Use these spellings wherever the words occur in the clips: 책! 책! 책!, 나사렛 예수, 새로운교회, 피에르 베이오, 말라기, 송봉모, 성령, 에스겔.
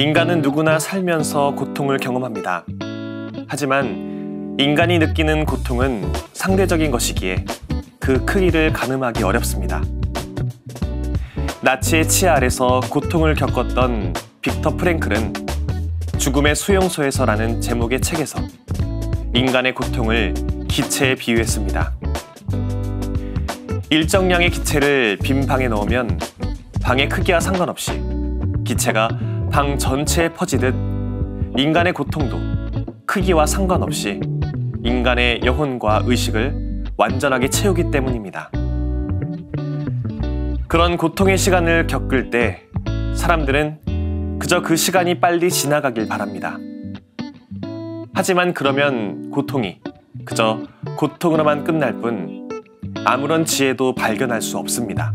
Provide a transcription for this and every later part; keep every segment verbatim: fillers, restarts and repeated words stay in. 인간은 누구나 살면서 고통을 경험합니다. 하지만 인간이 느끼는 고통은 상대적인 것이기에 그 크기를 가늠하기 어렵습니다. 나치의 치하 아래서 고통을 겪었던 빅터 프랭클은 죽음의 수용소에서라는 제목의 책에서 인간의 고통을 기체에 비유했습니다. 일정량의 기체를 빈 방에 넣으면 방의 크기와 상관없이 기체가 방 전체에 퍼지듯 인간의 고통도 크기와 상관없이 인간의 영혼과 의식을 완전하게 채우기 때문입니다. 그런 고통의 시간을 겪을 때 사람들은 그저 그 시간이 빨리 지나가길 바랍니다. 하지만 그러면 고통이 그저 고통으로만 끝날 뿐 아무런 지혜도 발견할 수 없습니다.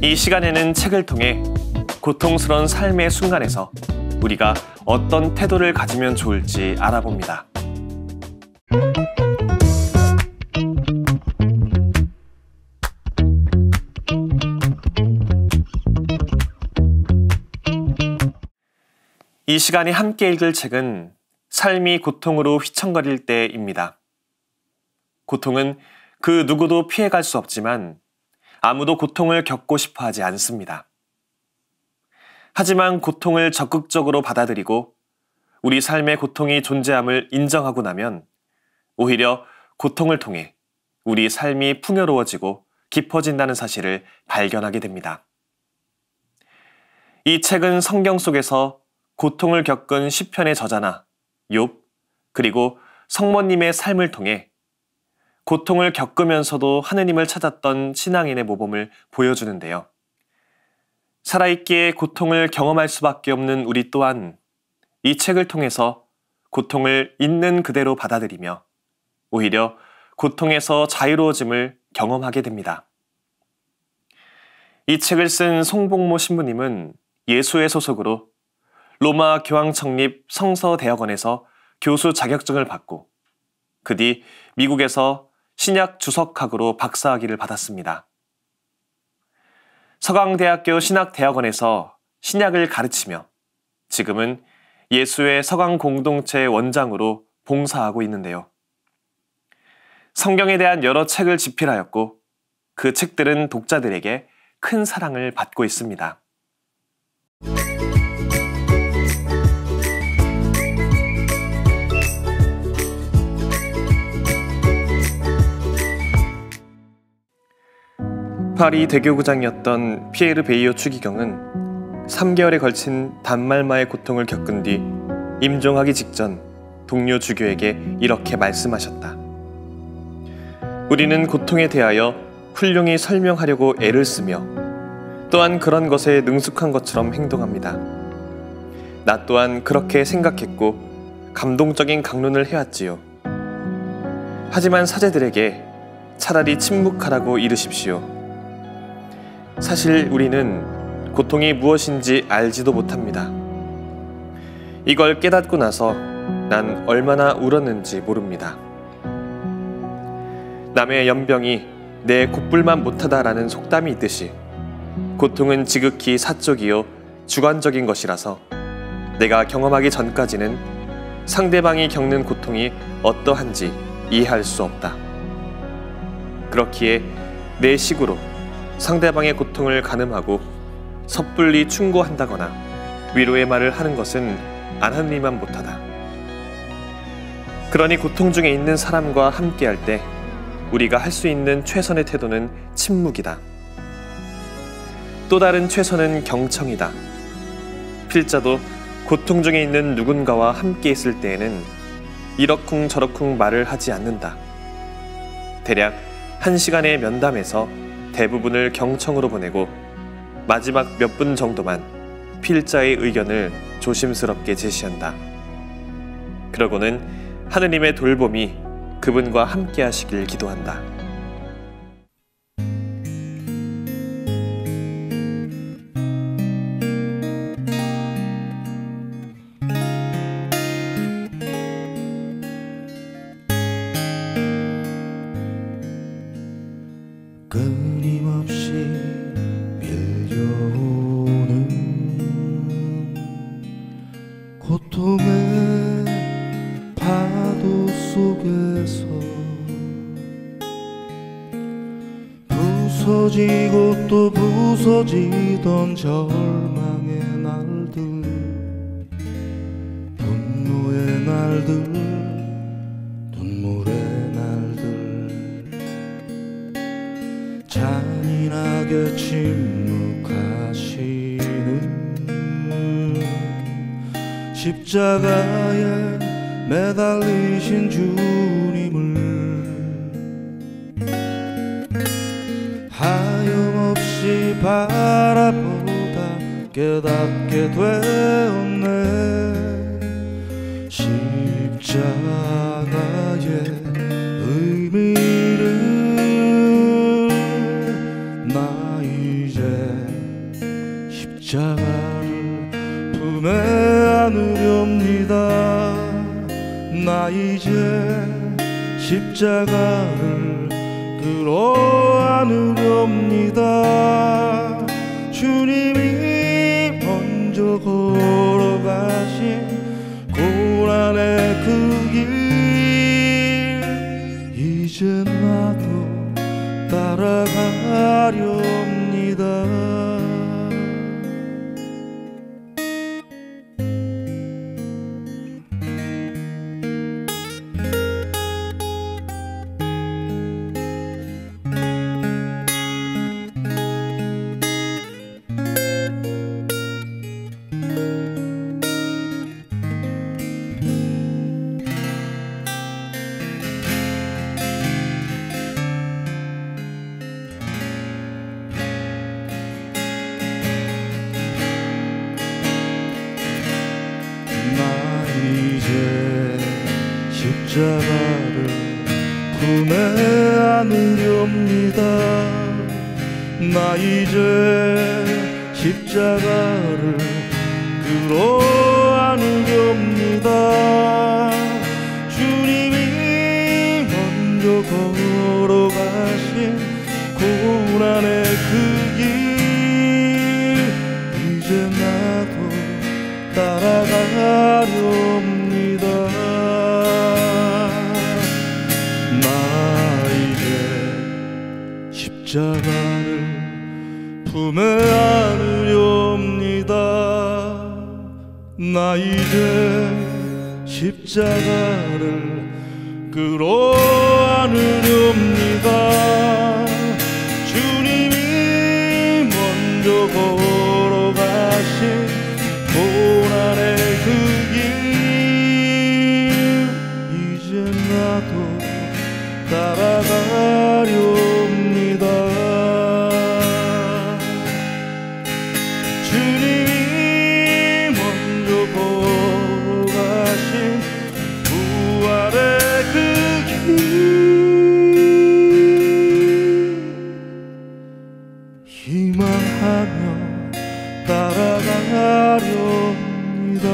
이 시간에는 책을 통해 고통스러운 삶의 순간에서 우리가 어떤 태도를 가지면 좋을지 알아봅니다. 이 시간에 함께 읽을 책은 삶이 고통으로 휘청거릴 때입니다. 고통은 그 누구도 피해갈 수 없지만 아무도 고통을 겪고 싶어 하지 않습니다. 하지만 고통을 적극적으로 받아들이고 우리 삶의 고통이 존재함을 인정하고 나면 오히려 고통을 통해 우리 삶이 풍요로워지고 깊어진다는 사실을 발견하게 됩니다. 이 책은 성경 속에서 고통을 겪은 시편의 저자나 욥, 그리고 성모님의 삶을 통해 고통을 겪으면서도 하느님을 찾았던 신앙인의 모범을 보여주는데요. 살아있기에 고통을 경험할 수밖에 없는 우리 또한 이 책을 통해서 고통을 있는 그대로 받아들이며 오히려 고통에서 자유로워짐을 경험하게 됩니다. 이 책을 쓴 송봉모 신부님은 예수회 소속으로 로마 교황 청립 성서대학원에서 교수 자격증을 받고 그 뒤 미국에서 신약 주석학으로 박사학위를 받았습니다. 서강대학교 신학대학원에서 신약을 가르치며 지금은 예수회 서강공동체 원장으로 봉사하고 있는데요. 성경에 대한 여러 책을 집필하였고 그 책들은 독자들에게 큰 사랑을 받고 있습니다. 파리 대교구장이었던 피에르 베이오 추기경은 삼 개월에 걸친 단말마의 고통을 겪은 뒤 임종하기 직전 동료 주교에게 이렇게 말씀하셨다. 우리는 고통에 대하여 훌륭히 설명하려고 애를 쓰며 또한 그런 것에 능숙한 것처럼 행동합니다. 나 또한 그렇게 생각했고 감동적인 강론을 해왔지요. 하지만 사제들에게 차라리 침묵하라고 이르십시오. 사실 우리는 고통이 무엇인지 알지도 못합니다. 이걸 깨닫고 나서 난 얼마나 울었는지 모릅니다. 남의 연병이 내 곧불만 못하다라는 속담이 있듯이 고통은 지극히 사적이요 주관적인 것이라서 내가 경험하기 전까지는 상대방이 겪는 고통이 어떠한지 이해할 수 없다. 그렇기에 내 식으로 상대방의 고통을 가늠하고 섣불리 충고한다거나 위로의 말을 하는 것은 안 하는 이만 못하다. 그러니 고통 중에 있는 사람과 함께할 때 우리가 할 수 있는 최선의 태도는 침묵이다. 또 다른 최선은 경청이다. 필자도 고통 중에 있는 누군가와 함께 있을 때에는 이러쿵 저러쿵 말을 하지 않는다. 대략 한 시간의 면담에서 대부분을 경청으로 보내고 마지막 몇 분 정도만 필자의 의견을 조심스럽게 제시한다. 그러고는 하느님의 돌봄이 그분과 함께 하시길 기도한다. 끊임없이 밀려오는 고통의 파도 속에서 부서지고 또 부서지던 절망의 날들, 분노의 날들, 눈물의 날들, 잔인하게 침묵하시는 십자가에 매달리신 주님을 하염없이 바라보다 깨닫게 되었네. 십자가의 의미를 나 이제 십자가를 품에 안으렵니다. 나 이제 십자가를 끌어안으렵니다. 주님이 먼저 걸어가신 고난의 그 길, 이제 나도 따라가렵니다. 십자가를 품에 안으렵니다. 나 이제 십자가를 끌어안으렵니다. 주님이 먼저 걸어가신 고난의 그 길, 이제 나도 따라가렵니다. 십자가를 품에 안으렵니다. 나 이제 십자가를 끌어안으렵니다. 주님이 먼저 걸어가신 고난의 그 길, 이제 나도 따라가려. 희망하며 따라가렵니다.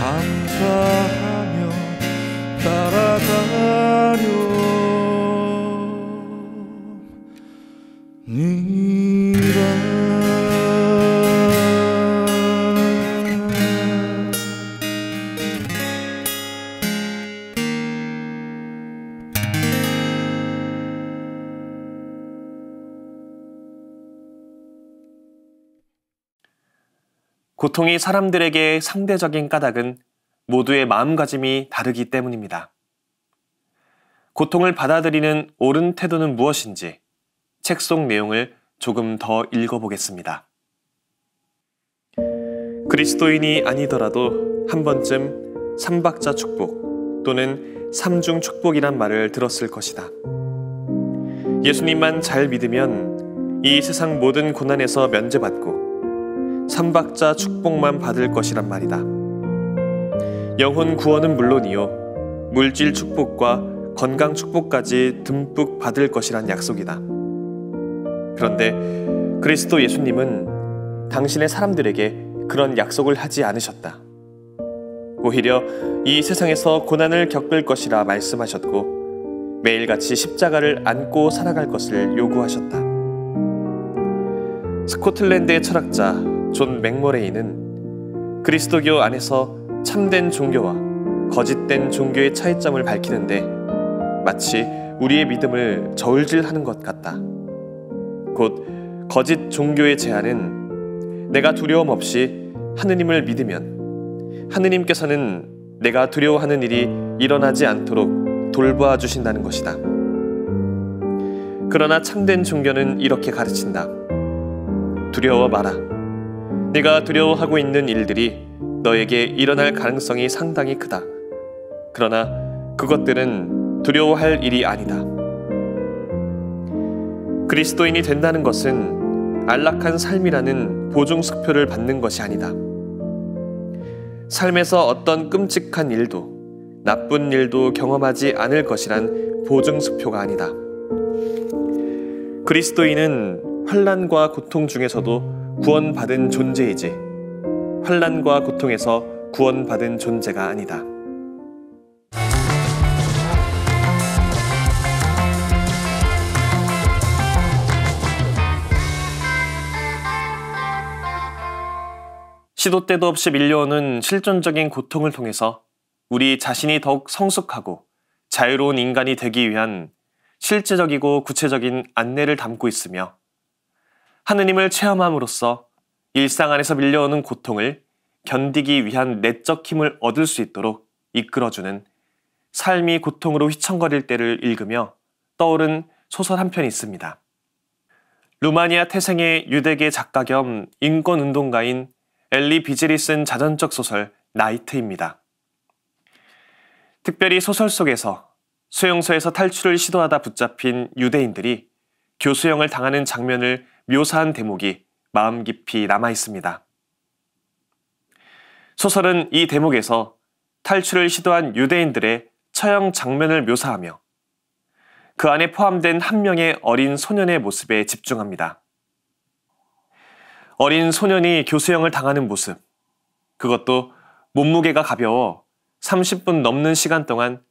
감사하며 따라가렵니다. 고통이 사람들에게 상대적인 까닭은 모두의 마음가짐이 다르기 때문입니다. 고통을 받아들이는 옳은 태도는 무엇인지 책 속 내용을 조금 더 읽어보겠습니다. 그리스도인이 아니더라도 한 번쯤 삼박자 축복 또는 삼중 축복이란 말을 들었을 것이다. 예수님만 잘 믿으면 이 세상 모든 고난에서 면제받고 삼박자 축복만 받을 것이란 말이다. 영혼 구원은 물론이요, 물질 축복과 건강 축복까지 듬뿍 받을 것이란 약속이다. 그런데 그리스도 예수님은 당신의 사람들에게 그런 약속을 하지 않으셨다. 오히려 이 세상에서 고난을 겪을 것이라 말씀하셨고, 매일같이 십자가를 안고 살아갈 것을 요구하셨다. 스코틀랜드의 철학자 존 맥머레이는 그리스도교 안에서 참된 종교와 거짓된 종교의 차이점을 밝히는데 마치 우리의 믿음을 저울질하는 것 같다. 곧 거짓 종교의 제안은 내가 두려움 없이 하느님을 믿으면 하느님께서는 내가 두려워하는 일이 일어나지 않도록 돌보아 주신다는 것이다. 그러나 참된 종교는 이렇게 가르친다. 두려워 마라. 네가 두려워하고 있는 일들이 너에게 일어날 가능성이 상당히 크다. 그러나 그것들은 두려워할 일이 아니다. 그리스도인이 된다는 것은 안락한 삶이라는 보증수표를 받는 것이 아니다. 삶에서 어떤 끔찍한 일도 나쁜 일도 경험하지 않을 것이란 보증수표가 아니다. 그리스도인은 환난과 고통 중에서도 구원받은 존재이지 환난과 고통에서 구원받은 존재가 아니다. 시도 때도 없이 밀려오는 실존적인 고통을 통해서 우리 자신이 더욱 성숙하고 자유로운 인간이 되기 위한 실제적이고 구체적인 안내를 담고 있으며 하느님을 체험함으로써 일상 안에서 밀려오는 고통을 견디기 위한 내적 힘을 얻을 수 있도록 이끌어주는 삶이 고통으로 휘청거릴 때를 읽으며 떠오른 소설 한 편이 있습니다. 루마니아 태생의 유대계 작가 겸 인권운동가인 엘리 비질이 쓴 자전적 소설 나이트입니다. 특별히 소설 속에서 수용소에서 탈출을 시도하다 붙잡힌 유대인들이 교수형을 당하는 장면을 묘사한 대목이 마음 깊이 남아있습니다. 소설은 이 대목에서 탈출을 시도한 유대인들의 처형 장면을 묘사하며 그 안에 포함된 한 명의 어린 소년의 모습에 집중합니다. 어린 소년이 교수형을 당하는 모습, 그것도 몸무게가 가벼워 삼십 분 넘는 시간 동안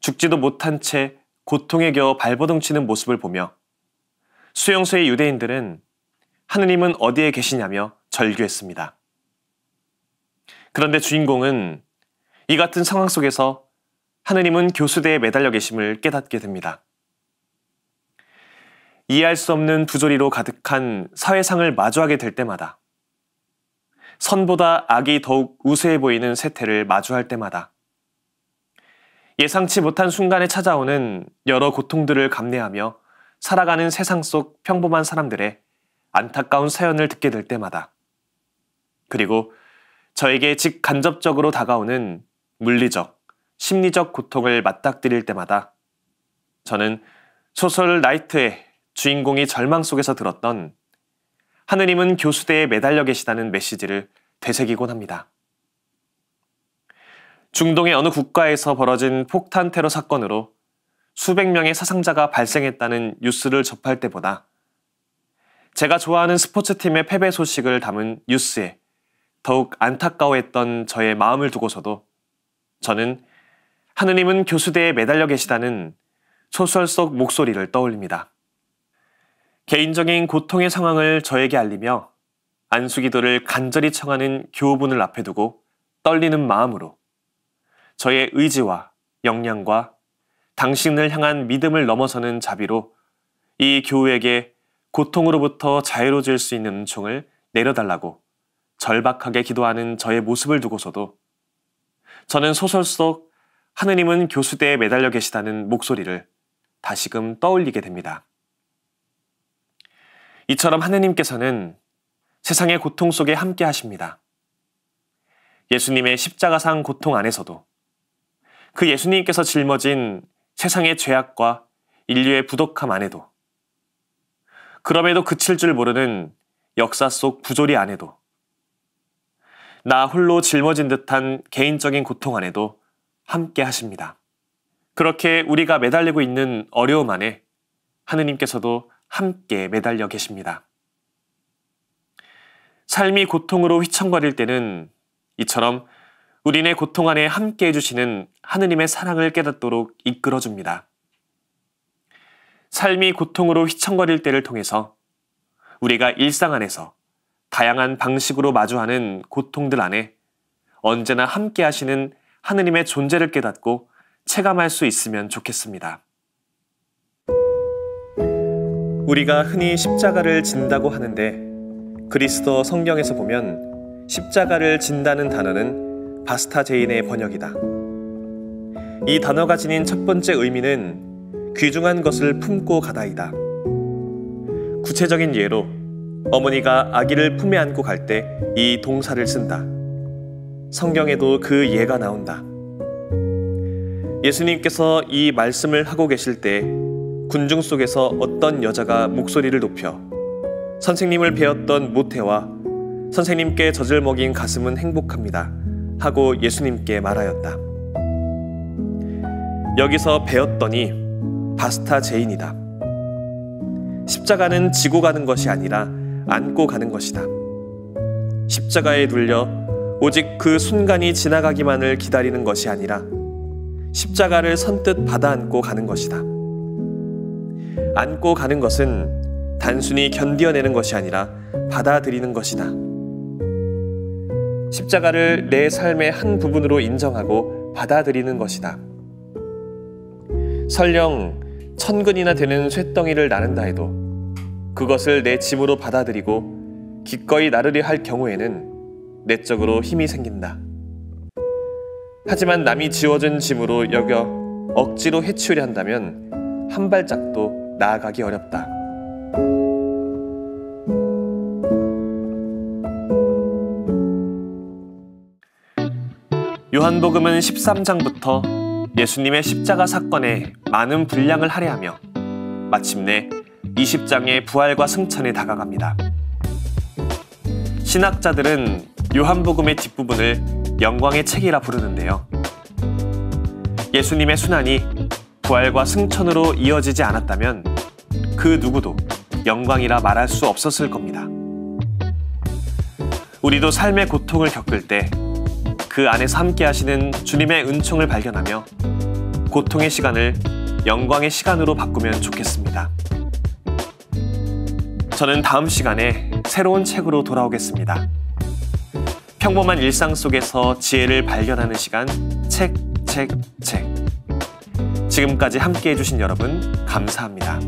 죽지도 못한 채 고통에 겨워 발버둥치는 모습을 보며 수용소의 유대인들은 하느님은 어디에 계시냐며 절규했습니다. 그런데 주인공은 이 같은 상황 속에서 하느님은 교수대에 매달려 계심을 깨닫게 됩니다. 이해할 수 없는 부조리로 가득한 사회상을 마주하게 될 때마다 선보다 악이 더욱 우세해 보이는 세태를 마주할 때마다 예상치 못한 순간에 찾아오는 여러 고통들을 감내하며 살아가는 세상 속 평범한 사람들의 안타까운 사연을 듣게 될 때마다 그리고 저에게 직간접적으로 다가오는 물리적, 심리적 고통을 맞닥뜨릴 때마다 저는 소설 나이트의 주인공이 절망 속에서 들었던 하느님은 교수대에 매달려 계시다는 메시지를 되새기곤 합니다. 중동의 어느 국가에서 벌어진 폭탄 테러 사건으로 수백 명의 사상자가 발생했다는 뉴스를 접할 때보다 제가 좋아하는 스포츠팀의 패배 소식을 담은 뉴스에 더욱 안타까워했던 저의 마음을 두고서도 저는 하느님은 교수대에 매달려 계시다는 소설 속 목소리를 떠올립니다. 개인적인 고통의 상황을 저에게 알리며 안수기도를 간절히 청하는 교훈을 앞에 두고 떨리는 마음으로 저의 의지와 역량과 당신을 향한 믿음을 넘어서는 자비로 이 교우에게 고통으로부터 자유로워질 수 있는 은총을 내려달라고 절박하게 기도하는 저의 모습을 두고서도 저는 소설 속 하느님은 교수대에 매달려 계시다는 목소리를 다시금 떠올리게 됩니다. 이처럼 하느님께서는 세상의 고통 속에 함께 하십니다. 예수님의 십자가상 고통 안에서도 그 예수님께서 짊어진 세상의 죄악과 인류의 부덕함 안에도 그럼에도 그칠 줄 모르는 역사 속 부조리 안에도 나 홀로 짊어진 듯한 개인적인 고통 안에도 함께 하십니다. 그렇게 우리가 매달리고 있는 어려움 안에 하느님께서도 함께 매달려 계십니다. 삶이 고통으로 휘청거릴 때는 이처럼 우리네 고통 안에 함께 해주시는 하느님의 사랑을 깨닫도록 이끌어줍니다. 삶이 고통으로 휘청거릴 때를 통해서 우리가 일상 안에서 다양한 방식으로 마주하는 고통들 안에 언제나 함께 하시는 하느님의 존재를 깨닫고 체감할 수 있으면 좋겠습니다. 우리가 흔히 십자가를 진다고 하는데 그리스도 성경에서 보면 십자가를 진다는 단어는 바스타 제인의 번역이다. 이 단어가 지닌 첫 번째 의미는 귀중한 것을 품고 가다이다. 구체적인 예로 어머니가 아기를 품에 안고 갈 때 이 동사를 쓴다. 성경에도 그 예가 나온다. 예수님께서 이 말씀을 하고 계실 때 군중 속에서 어떤 여자가 목소리를 높여 선생님을 배웠던 모태와 선생님께 젖을 먹인 가슴은 행복합니다 하고 예수님께 말하였다. 여기서 배웠더니 바스타 제인이다. 십자가는 지고 가는 것이 아니라 안고 가는 것이다. 십자가에 눌려 오직 그 순간이 지나가기만을 기다리는 것이 아니라 십자가를 선뜻 받아 안고 가는 것이다. 안고 가는 것은 단순히 견디어내는 것이 아니라 받아들이는 것이다. 십자가를 내 삶의 한 부분으로 인정하고 받아들이는 것이다. 설령 천근이나 되는 쇳덩이를 나른다 해도 그것을 내 짐으로 받아들이고 기꺼이 나르려 할 경우에는 내적으로 힘이 생긴다. 하지만 남이 지워준 짐으로 여겨 억지로 해치우려 한다면 한 발짝도 나아가기 어렵다. 요한복음은 십삼 장부터 예수님의 십자가 사건에 많은 분량을 할애하며 마침내 이십 장의 부활과 승천에 다가갑니다. 신학자들은 요한복음의 뒷부분을 영광의 책이라 부르는데요. 예수님의 순환이 부활과 승천으로 이어지지 않았다면 그 누구도 영광이라 말할 수 없었을 겁니다. 우리도 삶의 고통을 겪을 때 그 안에서 함께 하시는 주님의 은총을 발견하며 고통의 시간을 영광의 시간으로 바꾸면 좋겠습니다. 저는 다음 시간에 새로운 책으로 돌아오겠습니다. 평범한 일상 속에서 지혜를 발견하는 시간, 책, 책, 책. 지금까지 함께 해주신 여러분, 감사합니다.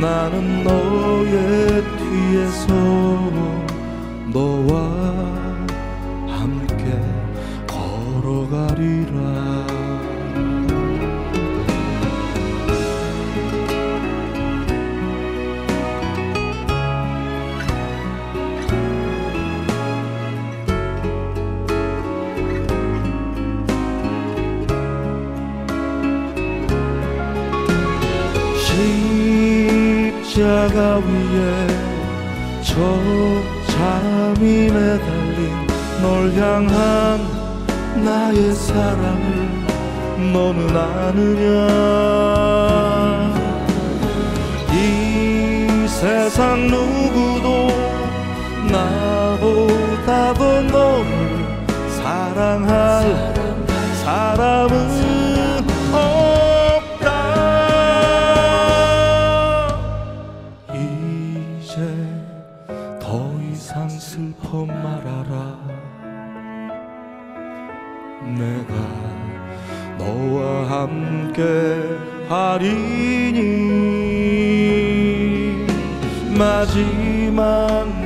나는 너의 뒤에서 너와 함께 걸어가리라. 십자가 위에 저 자민에 달린 널 향한 나의 사랑을 너는 아느냐. 이 세상 누구도 나보다 더 너를 사랑할 사람은 슬퍼 말아라. 내가 너와 함께 하리니 마지막